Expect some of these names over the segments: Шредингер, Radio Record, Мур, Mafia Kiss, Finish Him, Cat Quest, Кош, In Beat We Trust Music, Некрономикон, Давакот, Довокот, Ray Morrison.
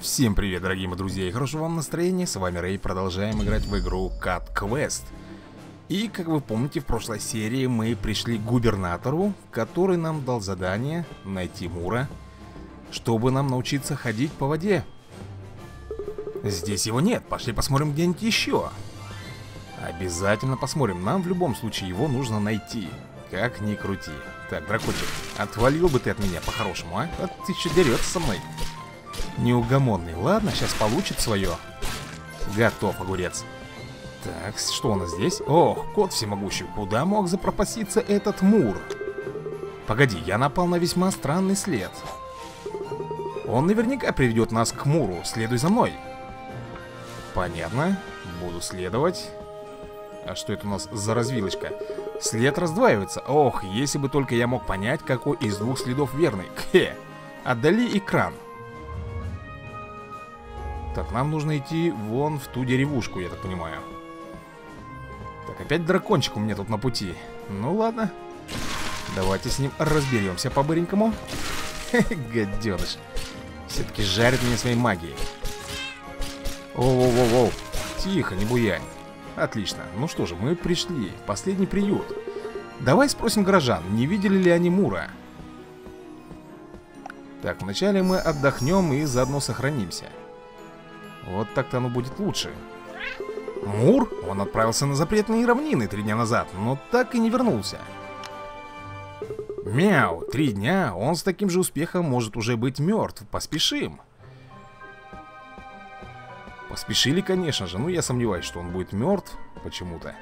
Всем привет, дорогие мои друзья, и хорошего вам настроения. С вами Рэй, продолжаем играть в игру Cat Quest. И, как вы помните, в прошлой серии мы пришли к губернатору, который нам дал задание найти Мура, чтобы нам научиться ходить по воде. Здесь его нет, пошли посмотрим где-нибудь еще. Обязательно посмотрим, нам в любом случае его нужно найти, как ни крути. Так, дракончик, отвалил бы ты от меня по-хорошему, а? А ты что дерется со мной? Неугомонный. Ладно, сейчас получит свое. Готов, огурец. Так, что у нас здесь? Ох, кот всемогущий. Куда мог запропаститься этот Мур? Погоди, я напал на весьма странный след. Он наверняка приведет нас к Муру. Следуй за мной. Понятно. Буду следовать. А что это у нас за развилочка? След раздваивается. Ох, если бы только я мог понять, какой из двух следов верный. Хе. Отдали экран. Так, нам нужно идти вон в ту деревушку, я так понимаю. Так, опять дракончик у меня тут на пути. Ну ладно. Давайте с ним разберемся по-быренькому. Гаденыш. Все-таки жарит меня своей магией. Оу-оу-оу-оу. Тихо, не буянь. Отлично. Ну что же, мы пришли. Последний приют. Давай спросим горожан, не видели ли они Мура. Так, вначале мы отдохнем и заодно сохранимся. Вот так-то оно будет лучше. Мур? Он отправился на запретные равнины 3 дня назад, но так и не вернулся. Мяу, 3 дня, он с таким же успехом может уже быть мертв. Поспешим. Поспешили, конечно же, но я сомневаюсь, что он будет мертв почему-то.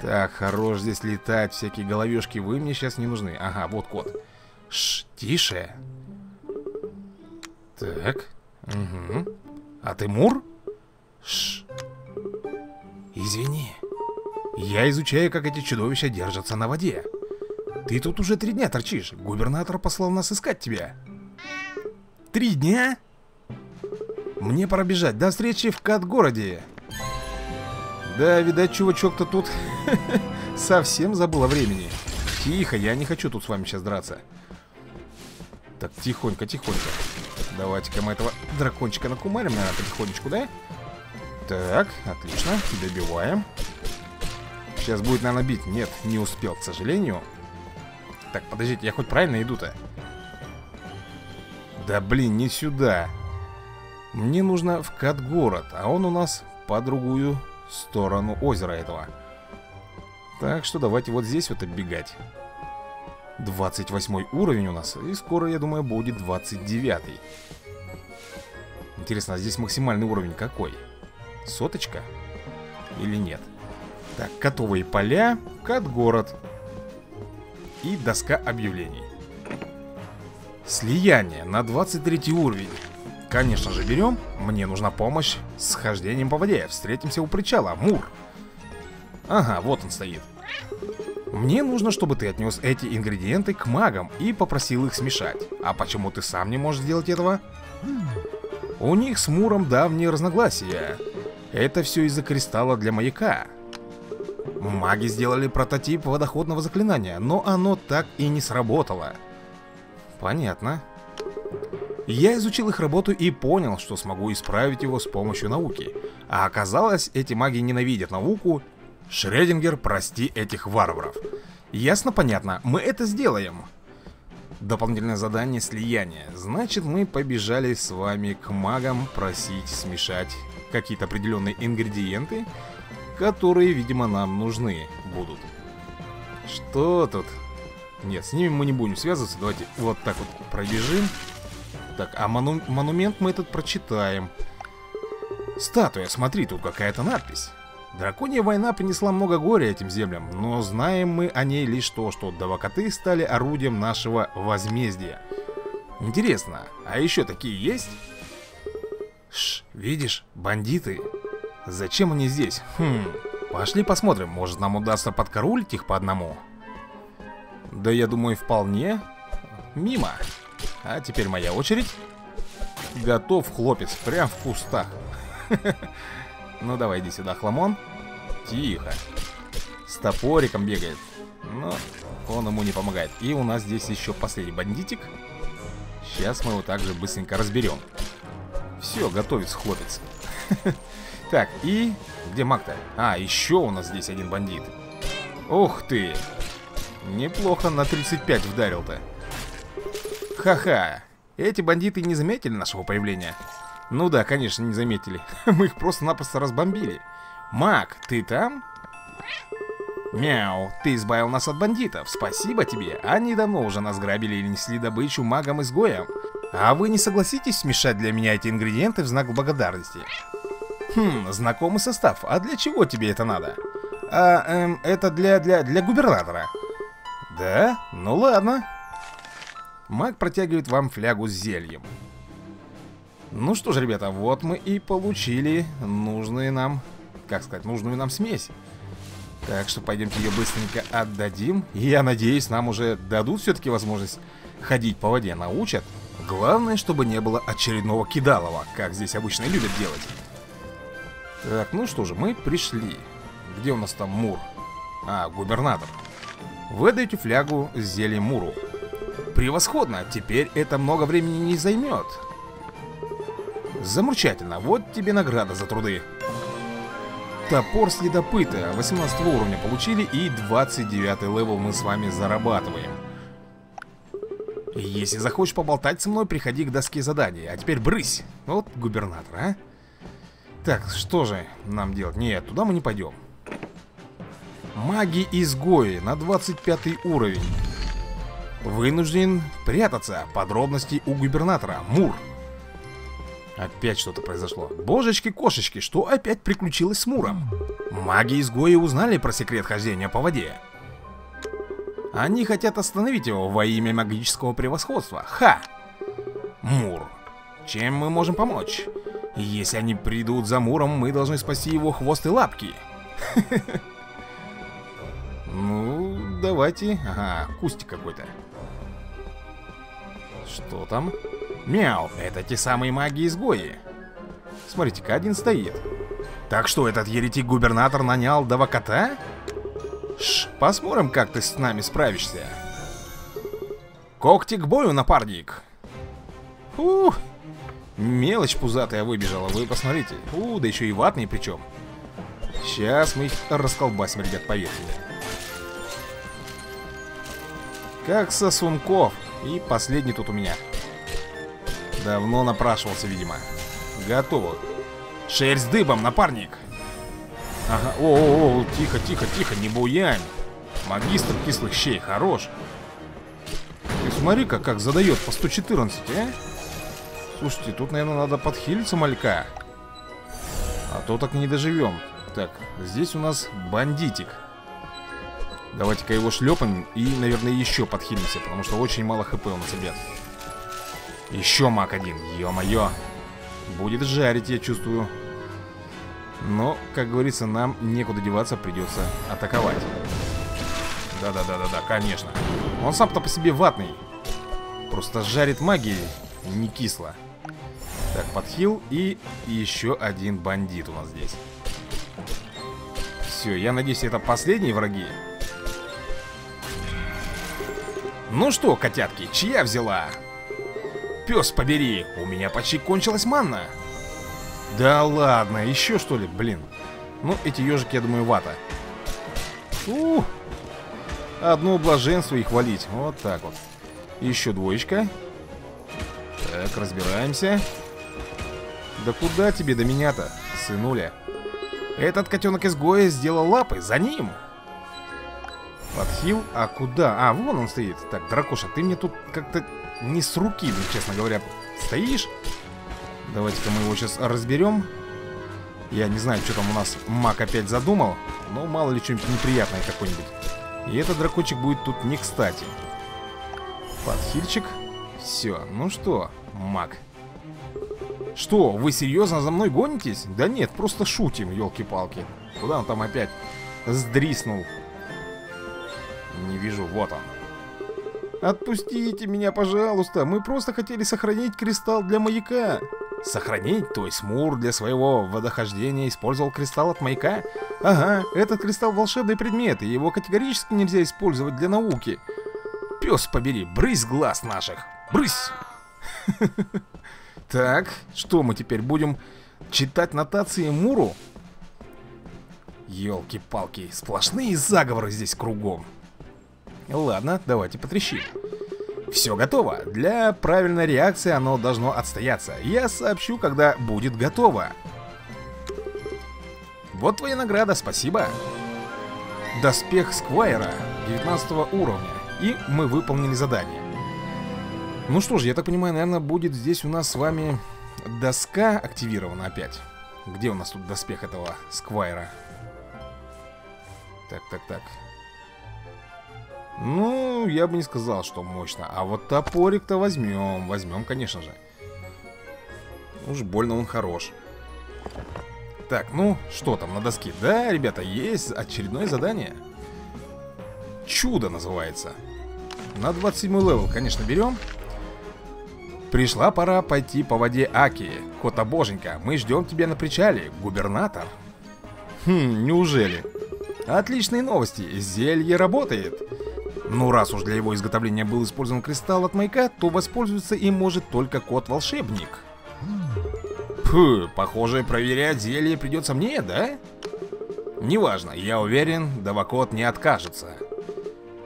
Так, хорош здесь летать, всякие головешки, вы мне сейчас не нужны. Ага, вот кот. Шш, тише. Так, угу. А ты Мур? Шш. Извини. Я изучаю, как эти чудовища держатся на воде. Ты тут уже 3 дня торчишь. Губернатор послал нас искать тебя. 3 дня? Мне пора бежать. До встречи в Кат-городе. Да, видать, чувачок-то тут совсем забыл о времени. Тихо, я не хочу тут с вами сейчас драться. Так, тихонько, тихонько. Давайте-ка мы этого дракончика накумарим, наверное, потихонечку, да? Так, отлично, добиваем. Сейчас будет, наверное, бить. Нет, не успел, к сожалению. Так, подождите, я хоть правильно иду-то? Да блин, не сюда. Мне нужно в Кат-город, а он у нас по другую сторону озера этого. Так что давайте вот здесь вот оббегать. 28 уровень у нас, и скоро, я думаю, будет 29. Интересно, а здесь максимальный уровень какой? Соточка? Или нет? Так, котовые поля, Кат-город и доска объявлений. Слияние на 23 уровень. Конечно же, берем. Мне нужна помощь с хождением по воде. Встретимся у причала, Мур. Ага, вот он стоит. Мне нужно, чтобы ты отнес эти ингредиенты к магам и попросил их смешать. А почему ты сам не можешь сделать этого? У них с Муром давние разногласия. Это все из-за кристалла для маяка. Маги сделали прототип водоходного заклинания, но оно так и не сработало. Понятно. Я изучил их работу и понял, что смогу исправить его с помощью науки. А оказалось, эти маги ненавидят науку. Шредингер, прости этих варваров. Ясно, понятно, мы это сделаем. Дополнительное задание слияния. Значит, мы побежали с вами к магам просить смешать какие-то определенные ингредиенты, которые, видимо, нам нужны будут. Что тут? Нет, с ними мы не будем связываться. Давайте вот так вот пробежим. Так, а монумент мы этот прочитаем. Статуя, смотри, тут какая-то надпись. Драконья война принесла много горя этим землям, но знаем мы о ней лишь то, что довокоты стали орудием нашего возмездия. Интересно, а еще такие есть? Шш, видишь, бандиты. Зачем они здесь? Хм, пошли посмотрим, может нам удастся подкарулить их по одному? Да я думаю, вполне. Мимо. А теперь моя очередь. Готов, хлопец, прям в кустах. Ну давай, иди сюда, хламон. Тихо. С топориком бегает. Но он ему не помогает. И у нас здесь еще последний бандитик. Сейчас мы его также быстренько разберем. Все, готовится хлопец. Так, и... Где маг-то? А, еще у нас здесь один бандит. Ух ты! Неплохо на 35 вдарил-то. Ха-ха! Эти бандиты не заметили нашего появления? Ну да, конечно, не заметили. Мы их просто-напросто разбомбили. Маг, ты там? Мяу, ты избавил нас от бандитов. Спасибо тебе. Они давно уже нас грабили и несли добычу магам-изгоям. А вы не согласитесь смешать для меня эти ингредиенты в знак благодарности? Хм, знакомый состав. А для чего тебе это надо? Это для губернатора. Да? Ну ладно. Маг протягивает вам флягу с зельем. Ну что ж, ребята, вот мы и получили нужные нам, как сказать, нужную нам смесь. Так что пойдемте ее быстренько отдадим. Я надеюсь, нам уже дадут все-таки возможность ходить по воде, научат. Главное, чтобы не было очередного кидалова, как здесь обычно любят делать. Так, ну что же, мы пришли. Где у нас там Мур? А, губернатор. Выдайте флягу с зельем Муру. Превосходно, теперь это много времени не займет. Замурчательно, вот тебе награда за труды. Топор следопыта, 18 уровня получили и 29 левел мы с вами зарабатываем. Если захочешь поболтать со мной, приходи к доске заданий. А теперь брысь. Вот губернатор, а. Так, что же нам делать? Нет, туда мы не пойдем. Маги-изгои на 25 уровень. Вынужден прятаться. Подробности у губернатора. Мур. Опять что-то произошло. Божечки-кошечки, что опять приключилось с Муром? Маги-изгои узнали про секрет хождения по воде. Они хотят остановить его во имя магического превосходства. Ха! Мур. Чем мы можем помочь? Если они придут за Муром, мы должны спасти его хвост и лапки. Ну, давайте. Ага, кустик какой-то. Что там? Мяу, это те самые маги-изгои. Смотрите-ка, один стоит. Так что, этот еретик-губернатор нанял довокота? Шш, посмотрим, как ты с нами справишься. Когти к бою, напарник. Фух. Мелочь пузатая выбежала, вы посмотрите. У, да еще и ватные причем. Сейчас мы их расколбасим, ребят, поехали. Как сосунков. И последний тут у меня. Давно напрашивался, видимо. Готово. Шерсть дыбом, напарник. Ага, о-о-о, тихо-тихо-тихо, не буянь. Магистр кислых щей, хорош. Ты смотри-ка, как задает по 114, а? Слушайте, тут, наверное, надо подхилиться малька. А то так не доживем. Так, здесь у нас бандитик. Давайте-ка его шлепаем и, наверное, еще подхилимся, потому что очень мало хп у нас, ребят. Еще маг один, ё-моё. Будет жарить, я чувствую. Но, как говорится, нам некуда деваться, придется атаковать. Да-да-да-да-да, конечно. Он сам-то по себе ватный. Просто жарит магией. Не кисло. Так, подхил. И еще один бандит у нас здесь. Все, я надеюсь, это последние враги. Ну что, котятки, чья взяла? Пес, побери, у меня почти кончилась манна. Да ладно, еще что ли, блин. Ну, эти ежики, я думаю, вата. Ух. Одно блаженство и хвалить. Вот так вот. Еще двоечка. Так, разбираемся. Да куда тебе до меня-то, сынуля? Этот котенок-изгоя сделал лапы, за ним. Подхил, а куда? А, вон он стоит. Так, дракоша, ты мне тут как-то не с руки, ну, честно говоря, стоишь. Давайте-ка мы его сейчас разберем. Я не знаю, что там у нас маг опять задумал. Но мало ли что-нибудь неприятное какое-нибудь. И этот дракончик будет тут не кстати. Подхильчик. Все, ну что, маг. Что, вы серьезно за мной гонитесь? Да нет, просто шутим, елки-палки. Куда он там опять сдриснул? Не вижу, вот он. Отпустите меня, пожалуйста. Мы просто хотели сохранить кристалл для маяка. Сохранить? То есть Мур для своего водохождения использовал кристалл от маяка? Ага, этот кристалл волшебный предмет, и его категорически нельзя использовать для науки. Пес, побери, брысь глаз наших. Брысь! Так, что мы теперь будем читать нотации Муру? Ёлки-палки, сплошные заговоры здесь кругом. Ладно, давайте потрещим. Все готово. Для правильной реакции оно должно отстояться. Я сообщу, когда будет готово. Вот твоя награда, спасибо. Доспех Сквайра 19 уровня. И мы выполнили задание. Ну что ж, я так понимаю, наверное, будет здесь у нас с вами доска активирована опять. Где у нас тут доспех этого Сквайра? Так. Ну, я бы не сказал, что мощно. А вот топорик-то возьмем. Возьмем, конечно же. Уж больно он хорош. Так, ну, что там на доске? Да, ребята, есть очередное задание. Чудо называется. На 27 левел, конечно, берем. Пришла пора пойти по воде Аки. Кота боженька, мы ждем тебя на причале, губернатор. Хм, неужели? Отличные новости, зелье работает. Ну, раз уж для его изготовления был использован кристалл от маяка, то воспользоваться им может только кот-волшебник. Фу, похоже, проверять зелье придется мне, да? Неважно, я уверен, Давакот не откажется.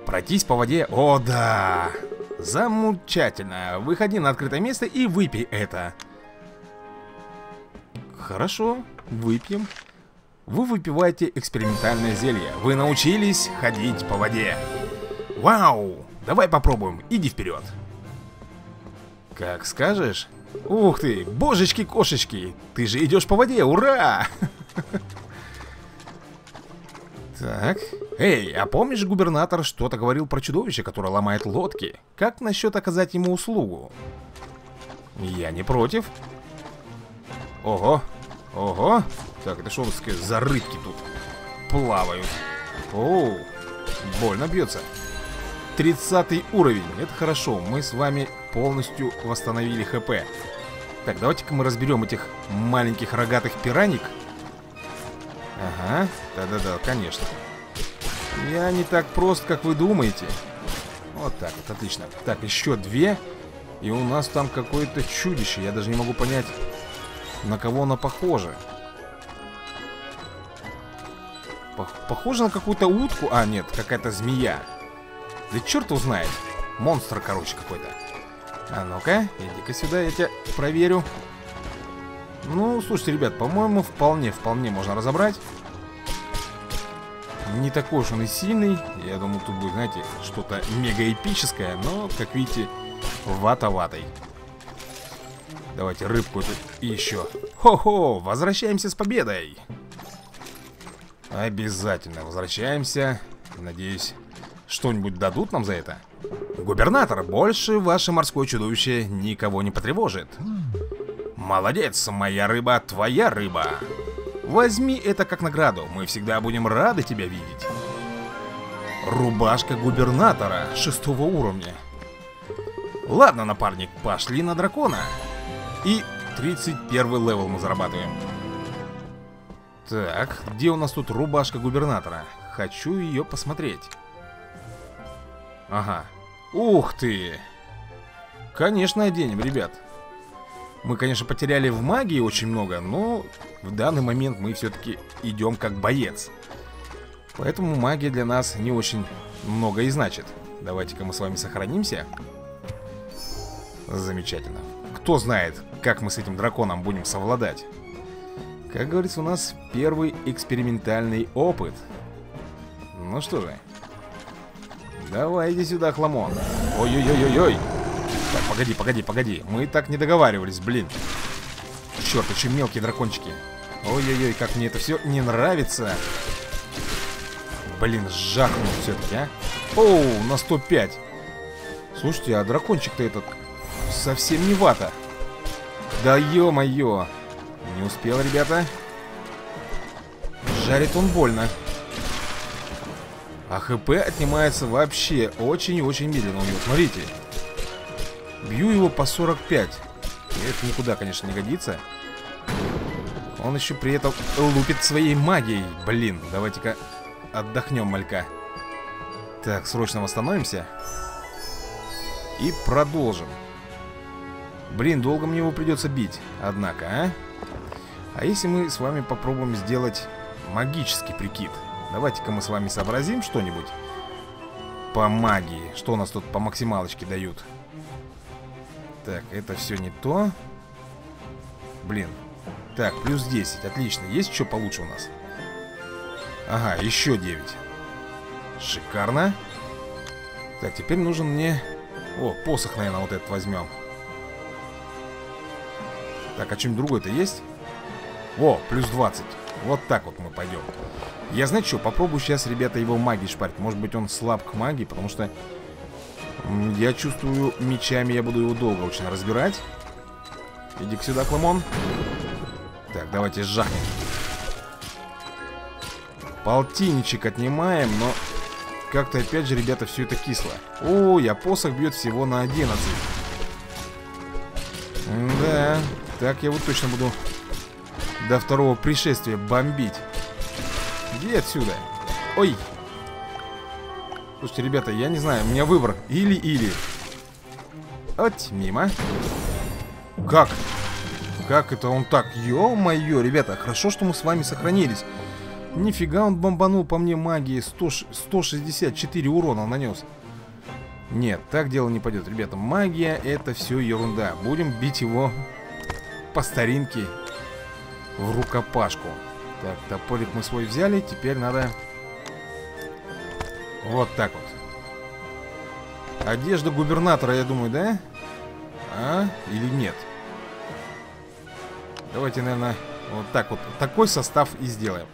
Пройтись по воде, о да! Замечательно, выходи на открытое место и выпей это. Хорошо, выпьем. Вы выпиваете экспериментальное зелье. Вы научились ходить по воде. Вау! Давай попробуем. Иди вперед. Как скажешь. Ух ты! Божечки-кошечки! Ты же идешь по воде! Ура! Так. Эй, а помнишь, губернатор что-то говорил про чудовище, которое ломает лодки? Как насчет оказать ему услугу? Я не против. Ого! Ого! Так, это что за рыбки тут плавают? Оу, больно бьется. 30 уровень, это хорошо, мы с вами полностью восстановили ХП. Так, давайте-ка мы разберем этих маленьких рогатых пираник. Ага, да-да-да, конечно. Я не так прост, как вы думаете. Вот так вот, отлично. Так, еще две. И у нас там какое-то чудище, я даже не могу понять, на кого оно похоже. Похоже на какую-то утку. А, нет, какая-то змея. Да черт его знает. Монстр, короче, какой-то. А ну-ка, иди-ка сюда, я тебя проверю. Ну, слушайте, ребят, по-моему, вполне можно разобрать. Не такой уж он и сильный. Я думаю, тут будет, знаете, что-то мега эпическое. Но, как видите, вата-ватой. Давайте рыбку эту и еще. Хо-хо, возвращаемся с победой. Обязательно возвращаемся. Надеюсь, что-нибудь дадут нам за это. Губернатор, больше ваше морское чудовище никого не потревожит. Молодец, моя рыба, твоя рыба. Возьми это как награду. Мы всегда будем рады тебя видеть. Рубашка губернатора 6 уровня. Ладно, напарник, пошли на дракона. И 31 левел мы зарабатываем. Так, где у нас тут рубашка губернатора? Хочу ее посмотреть. Ага. Ух ты! Конечно, оденем, ребят. Мы, конечно, потеряли в магии очень много, но в данный момент мы все-таки идем как боец. Поэтому магия для нас не очень много и значит. Давайте-ка мы с вами сохранимся. Замечательно. Кто знает, как мы с этим драконом будем совладать. Как говорится, у нас первый экспериментальный опыт. Ну что же. Давай, иди сюда, хламон. Ой-ой-ой-ой-ой. Так, погоди. Мы так не договаривались, блин. Черт, еще мелкие дракончики. Ой-ой-ой, как мне это все не нравится. Блин, жахнул все-таки, а. Оу, на 105. Слушайте, а дракончик-то этот совсем не вата. Да ё-моё. Не успел, ребята. Жарит он больно. А ХП отнимается вообще очень и очень медленно у него. Смотрите. Бью его по 45. Это никуда, конечно, не годится. Он еще при этом лупит своей магией. Блин, давайте-ка отдохнем, малька. Так, срочно восстановимся. И продолжим. Блин, долго мне его придется бить, однако, а? А если мы с вами попробуем сделать магический прикид? Давайте-ка мы с вами сообразим что-нибудь по магии. Что у нас тут по максималочке дают? Так, это все не то. Блин. Так, плюс 10, отлично. Есть что получше у нас? Ага, еще 9. Шикарно. Так, теперь нужен мне... О, посох, наверное, вот этот возьмем. Так, а чем другое-то есть? О, плюс 20. Вот так вот мы пойдем. Я, знаете что, попробую сейчас, ребята, его магией шпарить. Может быть, он слаб к магии, потому что я чувствую, мечами я буду его долго очень разбирать. Иди-ка сюда, Кламон. Так, давайте жахнем. Полтинничек отнимаем, но как-то опять же, ребята, все это кисло. Ой, а посох бьет всего на 11. Да, так я вот точно буду до второго пришествия бомбить. Иди отсюда. Ой. Слушайте, ребята, я не знаю, у меня выбор. Или-или. От, мимо. Как? Как это он так? Ё-моё, ребята, хорошо, что мы с вами сохранились. Нифига он бомбанул по мне магии. 164 урона нанес. Нет, так дело не пойдет, ребята. Магия — это все ерунда. Будем бить его по старинке в рукопашку. Так, топорик мы свой взяли. Теперь надо вот так вот. Одежда губернатора, я думаю, да? А? Или нет? Давайте, наверное, вот так вот. Такой состав и сделаем.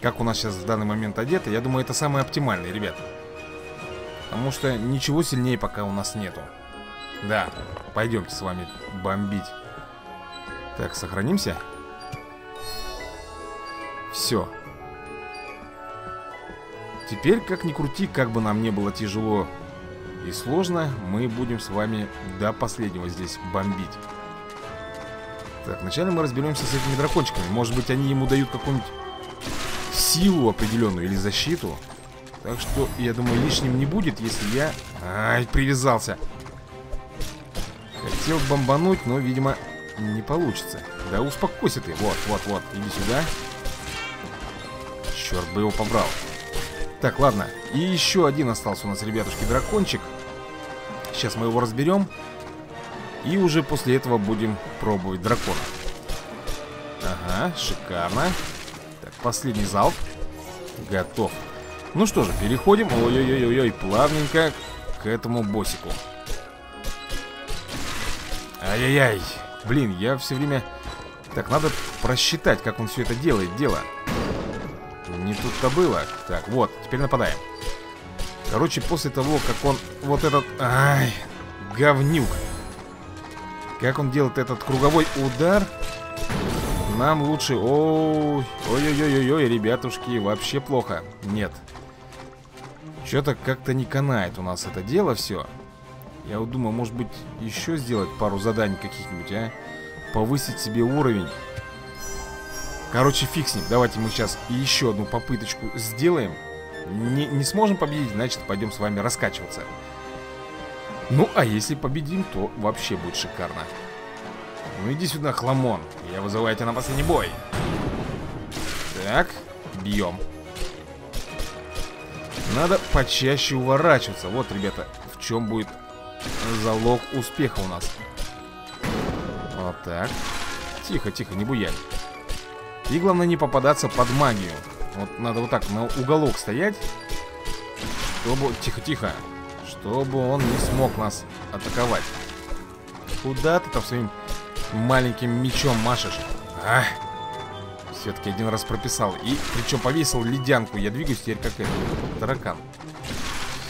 Как у нас сейчас в данный момент одеты, я думаю, это самое оптимальное, ребят. Потому что ничего сильнее пока у нас нету. Да, пойдемте с вами бомбить. Так, сохранимся. Все. Теперь, как ни крути, как бы нам не было тяжело и сложно, мы будем с вами до последнего здесь бомбить. Так, вначале мы разберемся с этими дракончиками. Может быть, они ему дают какую-нибудь силу определенную или защиту. Так что, я думаю, лишним не будет, если я... Ай, привязался. Хотел бомбануть, но, видимо, не получится. Да успокойся ты. Вот, вот, вот. Иди сюда. Черт бы его побрал. Так, ладно. И еще один остался у нас, ребятушки, дракончик. Сейчас мы его разберем. И уже после этого будем пробовать дракона. Ага, шикарно. Так, последний залп. Готов. Ну что же, переходим. Ой-ой-ой-ой, плавненько к этому боссику. Ай-яй-яй. Блин, я все время... Так, надо просчитать, как он все это делает. Дело. Не тут-то было. Так, вот, теперь нападаем. Короче, после того, как он... Вот этот... Ай, говнюк. Как он делает этот круговой удар... Нам лучше... Ой-ой-ой-ой, ребятушки, вообще плохо. Нет. Что-то как-то не канает у нас это дело все. Я вот думаю, может быть, еще сделать пару заданий каких-нибудь, а? Повысить себе уровень. Короче, фиг с ним. Давайте мы сейчас еще одну попыточку сделаем. Не сможем победить, значит, пойдем с вами раскачиваться. Ну, а если победим, то вообще будет шикарно. Ну иди сюда, хламон. Я вызываю тебя на последний бой. Так, бьем. Надо почаще уворачиваться. Вот, ребята, в чем будет залог успеха у нас. Вот так. Тихо, тихо, не буянь. И главное не попадаться под магию. Вот надо вот так на уголок стоять, чтобы... Тихо, тихо. Чтобы он не смог нас атаковать. Куда ты там своим маленьким мечом машешь? А, все-таки один раз прописал. И причем повесил ледянку. Я двигаюсь теперь как таракан.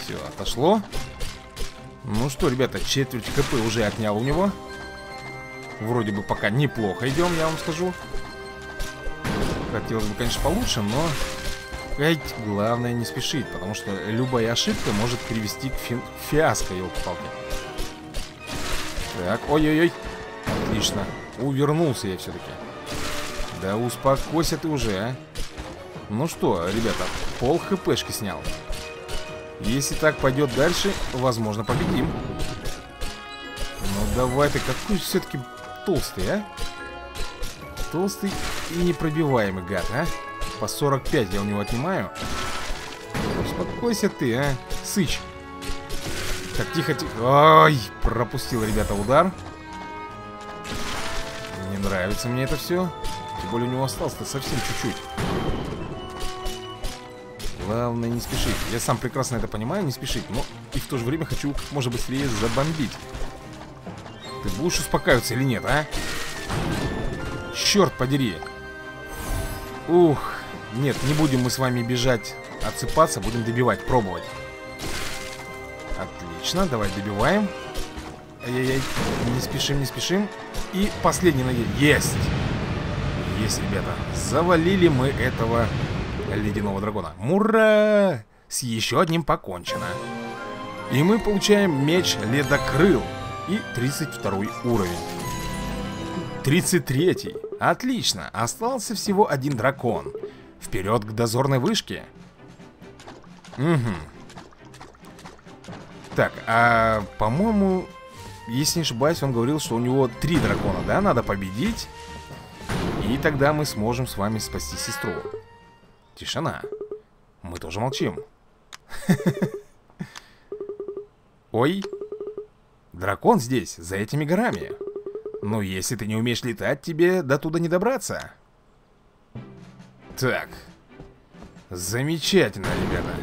Все, отошло. Ну что, ребята, четверть КП уже отнял у него. Вроде бы пока неплохо идем, я вам скажу. Хотелось бы, конечно, получше, но ведь главное не спешить, потому что любая ошибка может привести к фиаско, елки-палки. Так, ой-ой-ой. Отлично, увернулся я все-таки. Да успокойся ты уже, а. Ну что, ребята, пол хпшки снял. Если так пойдет дальше, возможно, победим. Ну давай ты. Какой же все-таки толстый, а? Толстый и непробиваемый, гад, а? По 45 я у него отнимаю. Успокойся ты, а, сыч. Так, тихо-тихо. Ай, пропустил, ребята, удар. Не нравится мне это все. Тем более у него осталось-то совсем чуть-чуть. Главное не спешить. Я сам прекрасно это понимаю, не спешить. Но и в то же время хочу, может, быстрее забомбить. Ты будешь успокаиваться или нет, а? Черт подери. Ух, нет, не будем мы с вами бежать, отсыпаться. Будем добивать, пробовать. Отлично, давай добиваем. Ай-яй-яй, не спешим, не спешим. И последний, надеюсь, есть. Есть, ребята. Завалили мы этого ледяного дракона. Мура! С еще одним покончено. И мы получаем меч ледокрыл. И 32 уровень. 33. Отлично. Остался всего один дракон. Вперед к дозорной вышке. Угу. Так, а по-моему, если не ошибаюсь, он говорил, что у него 3 дракона, да? Надо победить. И тогда мы сможем с вами спасти сестру. Тишина. Мы тоже молчим. Ой. Дракон здесь, за этими горами. Ну, если ты не умеешь летать, тебе до туда не добраться. Так. Замечательно, ребята.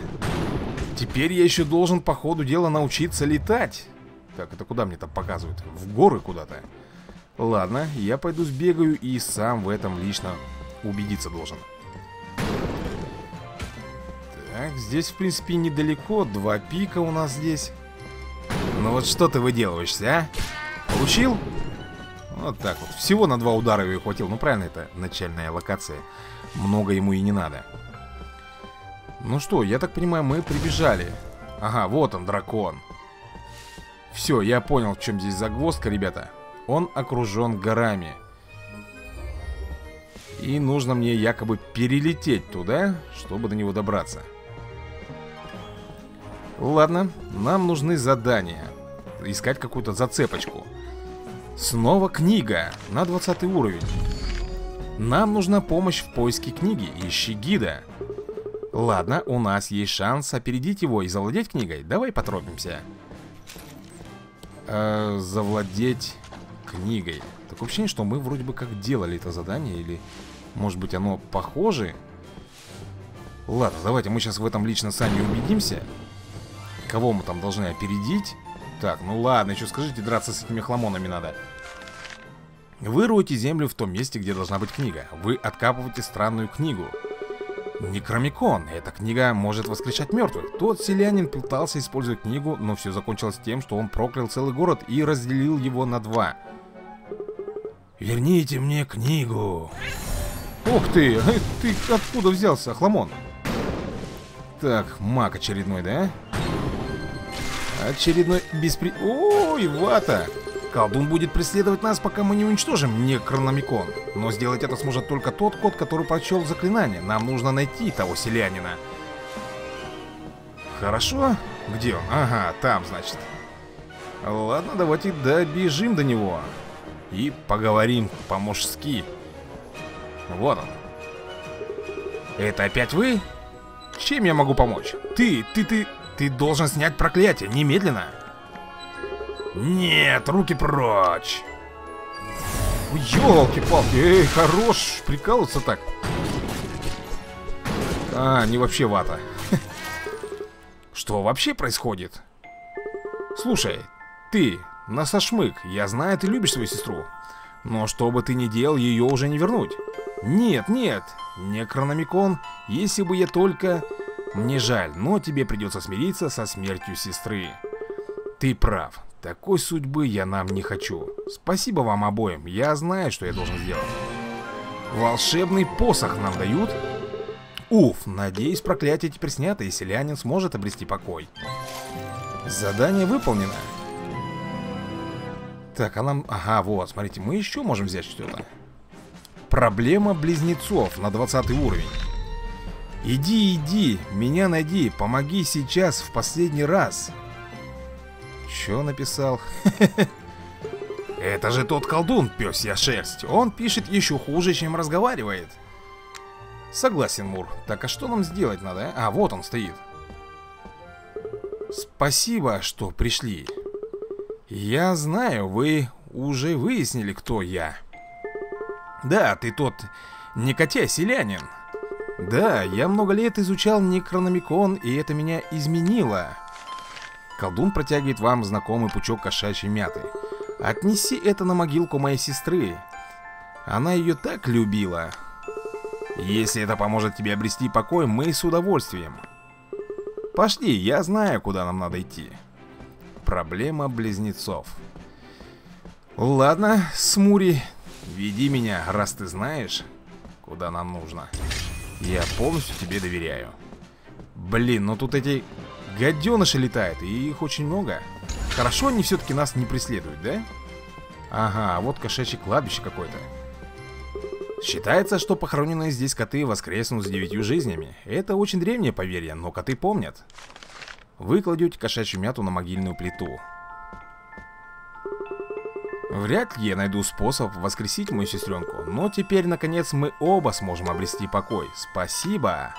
Теперь я еще должен по ходу дела научиться летать. Так, это куда мне там показывают? В горы куда-то. Ладно, я пойду сбегаю и сам в этом лично убедиться должен. Так, здесь, в принципе, недалеко. 2 пика у нас здесь. Ну вот что ты выделываешься, а? Получил? Вот так вот. Всего на 2 удара его хватило. Ну правильно, это начальная локация. Много ему и не надо. Ну что, я так понимаю, мы прибежали. Ага, вот он, дракон. Все, я понял, в чем здесь загвоздка, ребята. Он окружен горами. И нужно мне якобы перелететь туда, чтобы до него добраться. Ладно, нам нужны задания. Искать какую-то зацепочку. Снова книга на 20 уровень. Нам нужна помощь в поиске книги. Ищи гида. Ладно, у нас есть шанс опередить его и завладеть книгой. Давай поторопимся. Завладеть книгой. Такое ощущение, что мы вроде бы как делали это задание. Или, может быть, оно похоже. Ладно, давайте мы сейчас в этом лично сами убедимся. Кого мы там должны опередить? Так, ну ладно, еще скажите, драться с этими хламонами надо. Вы роете землю в том месте, где должна быть книга. Вы откапываете странную книгу. Некрономикон. Эта книга может воскрешать мертвых. Тот селянин пытался использовать книгу, но все закончилось тем, что он проклял целый город и разделил его на 2. Верните мне книгу. Ух ты, ты откуда взялся, хламон? Так, маг очередной, да? Очередной беспри... Ой, вата! Колдун будет преследовать нас, пока мы не уничтожим Некрономикон. Но сделать это сможет только тот кот, который прочел заклинание. Нам нужно найти того селянина. Хорошо. Где он? Ага, там, значит. Ладно, давайте добежим до него. И поговорим по-мужски. Вот он. Это опять вы? Чем я могу помочь? Ты должен снять проклятие, немедленно. Нет, руки прочь. Ёлки-палки, эй, хорош прикалываться так. А, не вообще вата. Что вообще происходит? Слушай, ты, носошмык, я знаю, ты любишь свою сестру. Но что бы ты ни делал, ее уже не вернуть. Нет, нет, Некрономикон, если бы я только... Мне жаль, но тебе придется смириться со смертью сестры. Ты прав. Такой судьбы я нам не хочу. Спасибо вам обоим. Я знаю, что я должен сделать. Волшебный посох нам дают. Уф, надеюсь, проклятие теперь снято, и селянин сможет обрести покой. Задание выполнено. Так, а нам... Ага, вот, смотрите, мы еще можем взять что-то. Проблема близнецов на 20 уровень. Иди, иди, меня найди, помоги сейчас в последний раз. Чё написал? Это же тот колдун, пёсья шерсть. Он пишет еще хуже, чем разговаривает. Согласен, Мур. Так а что нам сделать надо? А, вот он стоит. Спасибо, что пришли. Я знаю, вы уже выяснили, кто я. Да, ты тот негодяй-селянин. Да, я много лет изучал Некрономикон, и это меня изменило. Колдун протягивает вам знакомый пучок кошачьей мяты. Отнеси это на могилку моей сестры. Она ее так любила. Если это поможет тебе обрести покой, мы с удовольствием. Пошли, я знаю, куда нам надо идти. Проблема близнецов. Ладно, Смури, веди меня, раз ты знаешь, куда нам нужно. Я полностью тебе доверяю. Блин, ну тут эти гаденыши летают, и их очень много. Хорошо, они все-таки нас не преследуют, да? Ага, вот кошачье кладбище какое-то. Считается, что похороненные здесь коты воскреснут с 9 жизнями. Это очень древнее поверье, но коты помнят. Вы кладете кошачью мяту на могильную плиту. Вряд ли я найду способ воскресить мою сестренку, но теперь, наконец, мы оба сможем обрести покой. Спасибо.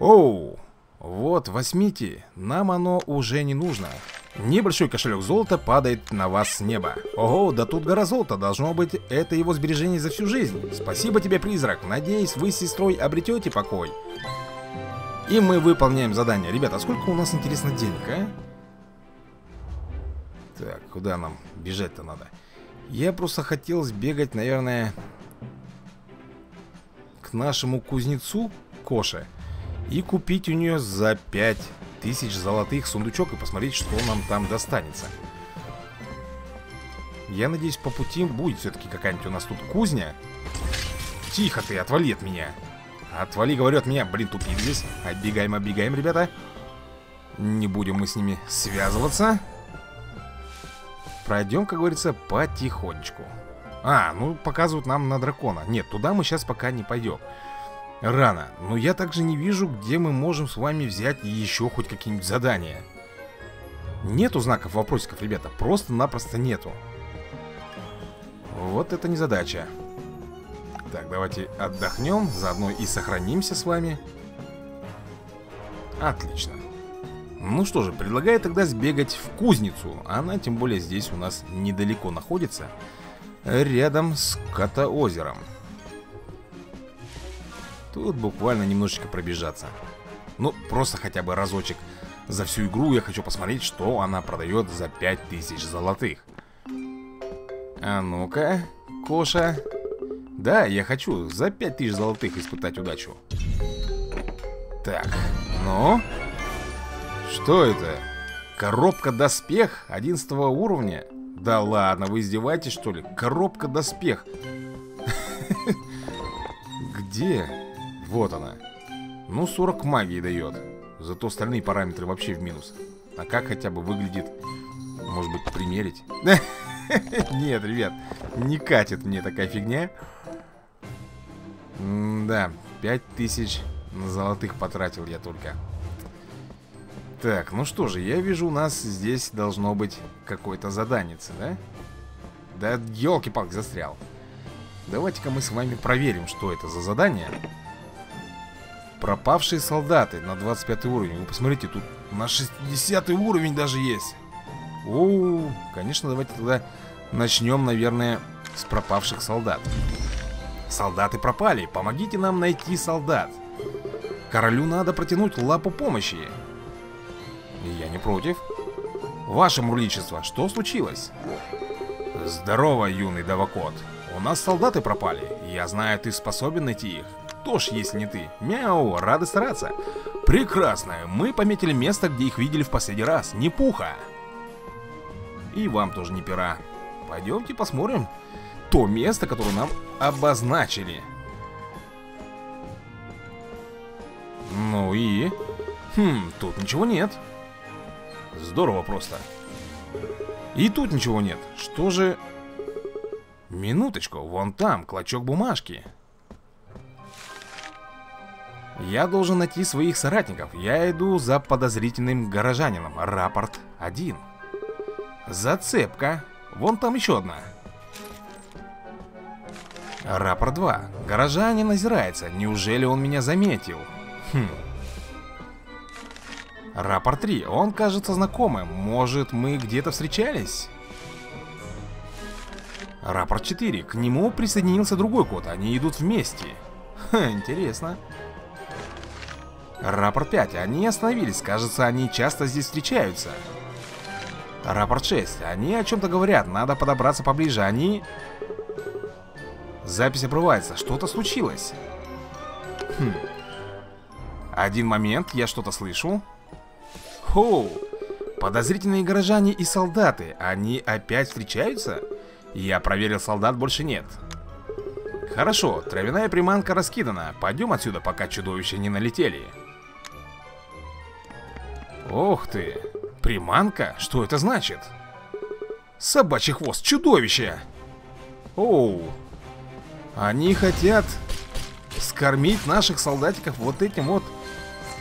Оу, вот, возьмите, нам оно уже не нужно. Небольшой кошелек золота падает на вас с неба. Ого, да тут гора золота, должно быть, это его сбережение за всю жизнь. Спасибо тебе, призрак, надеюсь, вы с сестрой обретете покой. И мы выполняем задание. Ребята, а сколько у нас, интересно, денег, а? Так, куда нам бежать-то надо? Я просто хотел сбегать, наверное, к нашему кузнецу Коше и купить у нее за 5000 золотых сундучок и посмотреть, что нам там достанется. Я надеюсь, по пути будет все-таки какая-нибудь у нас тут кузня. Тихо ты, отвали от меня. Отвали, говорю, от меня. Блин, тупик здесь. Отбегаем, оббегаем, ребята. Не будем мы с ними связываться. Пройдем, как говорится, потихонечку. А, ну показывают нам на дракона. Нет, туда мы сейчас пока не пойдем. Рано. Но я также не вижу, где мы можем с вами взять еще хоть какие-нибудь задания. Нету знаков вопросиков, ребята. Просто-напросто нету. Вот это незадача. Так, давайте отдохнем. Заодно и сохранимся с вами. Отлично. Ну что же, предлагаю тогда сбегать в кузницу. Она, тем более, здесь у нас недалеко находится. Рядом с Котоозером. Тут буквально немножечко пробежаться. Ну, просто хотя бы разочек. За всю игру я хочу посмотреть, что она продает за 5000 золотых. А ну-ка, Коша. Да, я хочу за 5000 золотых испытать удачу. Так, ну... Что это? Коробка-доспех 11 уровня? Да ладно, вы издеваетесь, что ли? Коробка-доспех. Где? Вот она. Ну, 40 магии дает. Зато остальные параметры вообще в минус. А как хотя бы выглядит? Может быть, примерить? Нет, ребят, не катит мне такая фигня. Да, 5000 золотых потратил я только. Так, ну что же, я вижу, у нас здесь должно быть какое-то заданице, да? Да, елки-палки, застрял. Давайте-ка мы с вами проверим, что это за задание. Пропавшие солдаты на 25 уровень. Вы посмотрите, тут на 60 уровень даже есть. Оу, конечно, давайте тогда начнем, наверное, с пропавших солдат. Солдаты пропали, помогите нам найти солдат. Королю надо протянуть лапу помощи. Я не против. Ваше мурличество, что случилось? Здорово, юный Давакот. У нас солдаты пропали. Я знаю, ты способен найти их. Кто ж, если не ты? Мяу, рады стараться. Прекрасно, мы пометили место, где их видели в последний раз. Не пуха. И вам тоже не пера. Пойдемте посмотрим то место, которое нам обозначили. Ну и... Хм, тут ничего нет. Здорово просто. И тут ничего нет. Что же... Минуточку, вон там клочок бумажки. Я должен найти своих соратников. Я иду за подозрительным горожанином. Рапорт 1. Зацепка. Вон там еще одна. Рапорт 2. Горожанин озирается. Неужели он меня заметил? Хм. Рапорт 3. Он кажется знакомым. Может, мы где-то встречались? Рапорт 4. К нему присоединился другой кот. Они идут вместе. Ха, интересно. Рапорт 5. Они остановились. Кажется, они часто здесь встречаются. Рапорт 6. Они о чем-то говорят. Надо подобраться поближе. Они... Запись обрывается. Что-то случилось. Хм. Один момент. Я что-то слышу. Хоу. Подозрительные горожане и солдаты. Они опять встречаются? Я проверил, солдат больше нет. Хорошо. Травяная приманка раскидана. Пойдем отсюда, пока чудовища не налетели. Ох ты. Приманка? Что это значит? Собачий хвост. Чудовище. Оу. Они хотят скормить наших солдатиков вот этим вот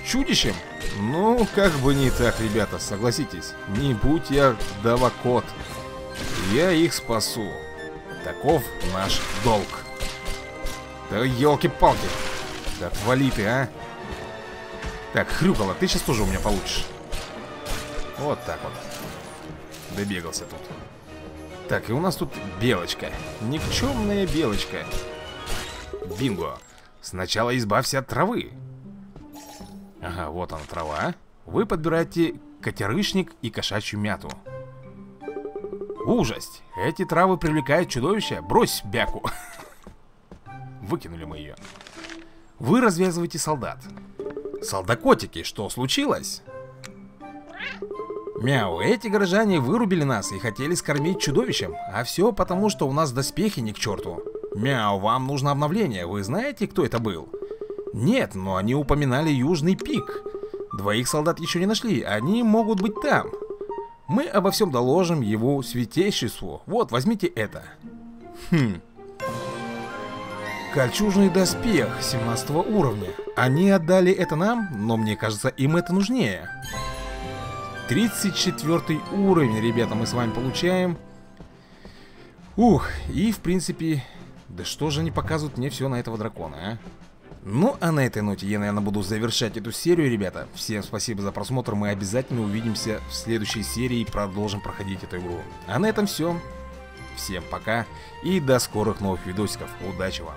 чудищем. Ну, как бы не так, ребята, согласитесь. Не будь я давакот, я их спасу. Таков наш долг. Да елки-палки. Да отвали ты, а. Так, хрюкало, ты сейчас тоже у меня получишь. Вот так вот. Добегался тут. Так, и у нас тут белочка. Никчемная белочка. Бинго. Сначала избавься от травы. Ага, вот она трава. Вы подбираете котерышник и кошачью мяту. Ужас! Эти травы привлекают чудовища. Брось бяку. Выкинули мы ее. Вы развязываете солдат. Солдакотики, что случилось? Мяу, эти горожане вырубили нас и хотели скормить чудовищем. А все потому, что у нас доспехи не к черту. Мяу, вам нужно обновление. Вы знаете, кто это был? Нет, но они упоминали Южный пик. Двоих солдат еще не нашли. Они могут быть там. Мы обо всем доложим его святейшеству. Вот, возьмите это. Хм. Кольчужный доспех 17 уровня. Они отдали это нам, но мне кажется, им это нужнее. 34 уровень, ребята, мы с вами получаем. Ух, и в принципе, да что же они показывают мне все на этого дракона, а? Ну, а на этой ноте я, наверное, буду завершать эту серию, ребята. Всем спасибо за просмотр, мы обязательно увидимся в следующей серии и продолжим проходить эту игру. А на этом все. Всем пока и до скорых новых видосиков. Удачи вам!